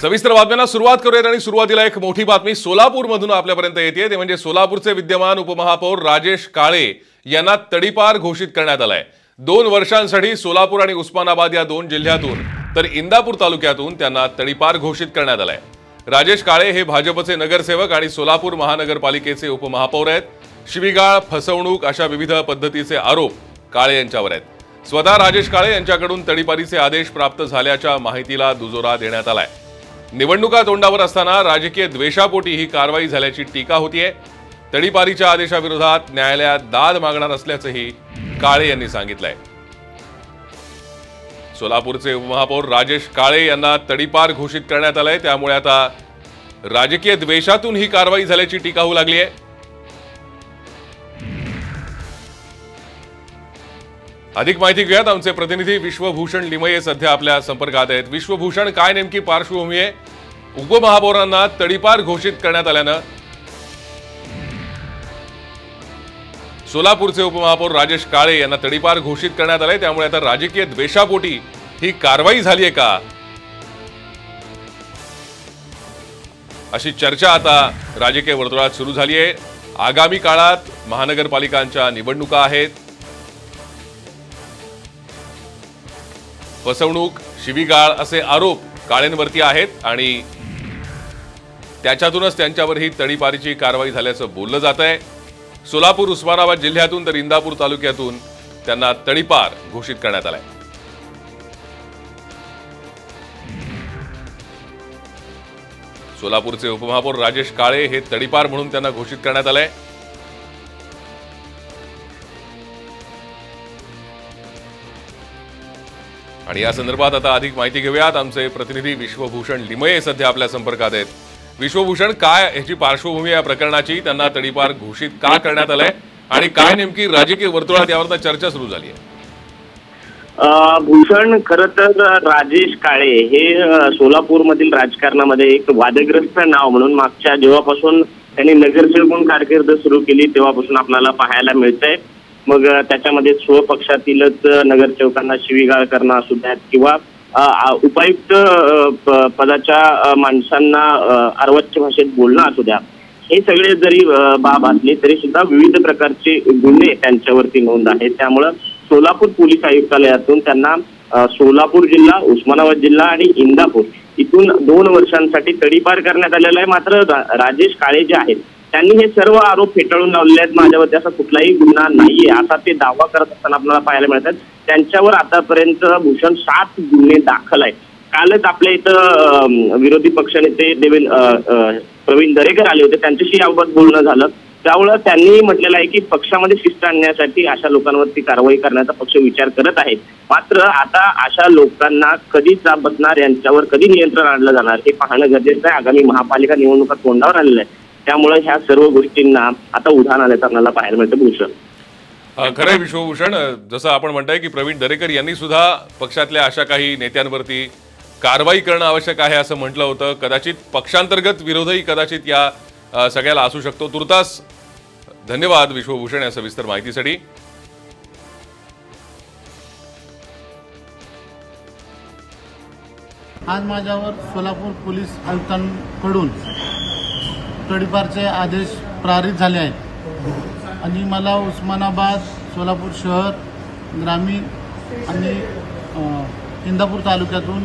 सविस्तर बातम्यांना सुरुवात करूया आणि सुरुवातीला एक मोठी बातमी सोलापूरमधून आपल्यापर्यंत येते ते म्हणजे सोलापूरचे विद्यमान उपमहापौर राजेश काळे यांना तडीपार घोषित करण्यात आलंय। 2 वर्षांसाठी सोलापूर आणि उस्मानाबाद या 2 जिल्ह्यातून तर इंदापूर तालुक्यातून त्यांना तडीपार घोषित करण्यात आलंय। राजेश काळे हे भाजपचे नगरसेवक आणि सोलापूर महानगरपालिकेचे उपमहापौर आहेत। शिवीगाळ, फसवणूक अशा विविध पद्धतीचे आरोप काळे यांच्यावर आहेत। स्वतः राजेश काळे यांच्याकडून तडीपारीचे आदेश प्राप्त झाल्याच्या माहितीला दुजोरा देण्यात आलाय। निवडणुका तोंडावर असताना राजकीय द्वेषापोटी ही कारवाई झाल्याची टीका होतीये। तडीपारीच्या आदेशाविरोधात न्यायालयात दाद मागणार असल्याचंही काळे यांनी सांगितलंय। सोलापूरचे उपमहापौर राजेश काळे यांना तडीपार घोषित करण्यात आलंय, त्यामुळे आता राजकीय द्वेषातून ही कारवाई झाल्याची टीका होऊ लागली आहे। अधिक माहिती घेऊयात, आमचे प्रतिनिधी विश्वभूषण लिमये सध्या आपल्या संपर्कात आहेत। विश्वभूषण, काय नेमकी पार्श्वभूमी आहे? उपमहापौरांना तडीपार घोषित करण्यात आल्यानं सोलापूरचे उपमहापौर राजेश काळे यांना तडीपार घोषित करण्यात आले, त्यामुळे आता राजकीय द्वेषापोटी ही कारवाई झाली आहे का अशी चर्चा आता राजकीय वर्तुळात सुरू झाली आहे। आगामी काळात महानगरपालिकांच्या निवडणुका आहेत। फसवणूक, शिवीगाळ असे आरोप काळेंवरती आहेत आणि त्याच्यातूनच त्यांच्यावर ही तडीपारीची कारवाई झाल्याचं बोललं जात आहे। सोलापूर, उस्मानाबाद जिल्ह्यातून तर इंदापूर तालुक्यातून त्यांना तडीपार घोषित करण्यात आलाय। सोलापूरचे उपमहापौर राजेश काळे हे तडीपार म्हणून त्यांना घोषित करण्यात आलंय। आणि या संदर्भात आता अधिक माहिती घेऊयात, आमचे प्रतिनिधी विश्वभूषण लिमये सध्या आपल्या संपर्कात आहेत। विश्वभूषण, काय याची पार्श्वभूमी या प्रकरणाची? त्यांना तडीपार घोषित का करण्यात आलंय आणि काय नेमकी राजकीय वर्तुळात यावर चर्चा सुरू झाली आहे? भूषण, खरं तर राजेश काळे हे सोलापूरमधील राजकारणामध्ये एक वादग्रस्त नाव म्हणून मागच्या जेव्हापासून त्यांनी नगरसेवक म्हणून कारकीर्द सुरू केली तेव्हापासून आपल्याला पाहायला मिळतंय। मग त्याच्यामध्ये स्वपक्षातीलच नगरसेवकांना शिवीगाळ करणं असू द्यात किंवा उपायुक्त पदाच्या माणसांना अर्वाच्य भाषेत बोलणं असू द्या, हे सगळे जरी बाब असले तरी सुद्धा विविध प्रकारचे गुन्हे त्यांच्यावरती नोंद आहेत। त्यामुळं सोलापूर पोलीस आयुक्तालयातून त्यांना सोलापूर जिल्हा, उस्मानाबाद जिल्हा आणि इंदापूर इथून 2 वर्षांसाठी तडीपार करण्यात आलेला आहे। मात्र राजेश काळे जे आहेत त्यांनी हे सर्व आरोप फेटाळून लावलेले आहेत। माझ्यावरती असा कुठलाही गुन्हा नाहीये असा ते दावा करत असताना आपल्याला पाहायला मिळतात। त्यांच्यावर आतापर्यंत भूषण 7 गुन्हे दाखल आहेत। कालच आपल्या इथं विरोधी पक्षनेते प्रवीण दरेकर आले होते, त्यांच्याशी याबाबत बोलणं झालं। त्यामुळे त्यांनी म्हटलेलं आहे की पक्षामध्ये शिस्त आणण्यासाठी अशा लोकांवरती कारवाई करण्याचा पक्ष विचार करत आहे। मात्र आता अशा लोकांना कधी चाप बसणार, यांच्यावर कधी नियंत्रण आणलं जाणार हे पाहणं गरजेचं आहे। आगामी महापालिका निवडणुका तोंडावर आलेल्या आहेत, त्यामुळे ह्या सर्व गोष्टींना आता उधाण आल्याचं आपल्याला पाहायला मिळतं। भूषण, खरं आहे विश्वभूषण, जसं आपण म्हणताय की प्रवीण दरेकर यांनी सुद्धा पक्षातल्या अशा काही नेत्यांवरती कारवाई करणं आवश्यक आहे असं म्हटलं होतं। कदाचित पक्षांतर्गत विरोधही कदाचित या सगळ्याला असू शकतो। तुर्तास धन्यवाद विश्वभूषण या सविस्तर माहितीसाठी। आज माझ्यावर सोलापूर पोलीस आयुक्तांकडून तडीपारचे आदेश पारित झाले आहेत आणि मला उस्मानाबाद, सोलापूर शहर, ग्रामीण आणि इंदापूर तालुक्यातून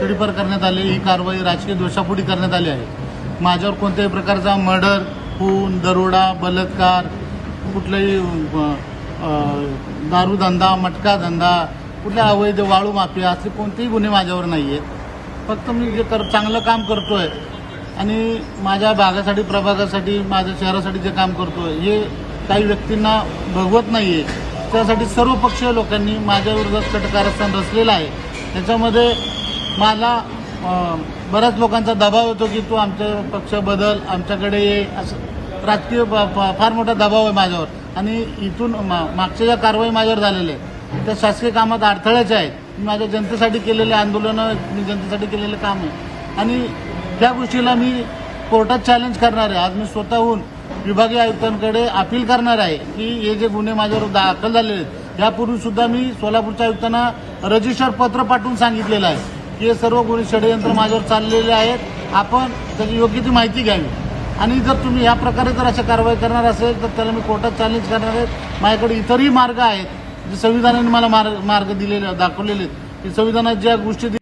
तडीपार करण्यात आले। ही कारवाई राजकीय दोषापोटी करण्यात आली आहे। माझ्यावर कोणत्याही प्रकारचा मर्डर, खून, दरोडा, बलात्कार, कुठलाही दारूधंदा, मटका धंदा, कुठल्या अवैध वाळू माफिया असे कोणतेही गुन्हे माझ्यावर नाही आहेत। फक्त मी जे चांगलं काम करतो आहे आणि माझ्या भागासाठी, प्रभागासाठी, माझ्या शहरासाठी जे काम करतो हे काही व्यक्तींना भगवत नाही आहे। त्यासाठी सर्वपक्षीय लोकांनी माझ्याविरोधात कटकारस्थान रचलेलं आहे। त्याच्यामध्ये मला बऱ्याच लोकांचा दबाव येतो की तू आमच्या पक्ष बदल, आमच्याकडे ये, असं राजकीय फार मोठा दबाव आहे माझ्यावर। आणि इथून मागच्या ज्या कारवाई माझ्यावर झालेल्या आहेत त्या शासकीय कामात अडथळ्याच्या आहेत। माझ्या जनतेसाठी केलेले आंदोलनं, मी जनतेसाठी केलेलं काम आहे आणि त्या गोष्टीला मी कोर्टात चॅलेंज करणार आहे। आज मी स्वतःहून विभागीय आयुक्तांकडे अपील करणार आहे की हे जे गुन्हे माझ्यावर दाखल झालेले आहेत यापूर्वीसुद्धा मी सोलापूरच्या आयुक्तांना रजिस्टर पत्र पाठवून सांगितलेलं आहे हे सर्व गुन्हे षडयंत्र माझ्यावर चाललेले आहेत. आपण त्याची योग्य ती माहिती घ्यावी आणि जर तुम्ही या प्रकारे जर अशा कारवाई करणार असेल तर त्याला मी कोर्टात चॅलेंज करणार आहे. माझ्याकडे इतरही मार्ग आहेत जे संविधानाने मला मार्ग दिलेले दाखवलेले आहेत. संविधानात ज्या गोष्टी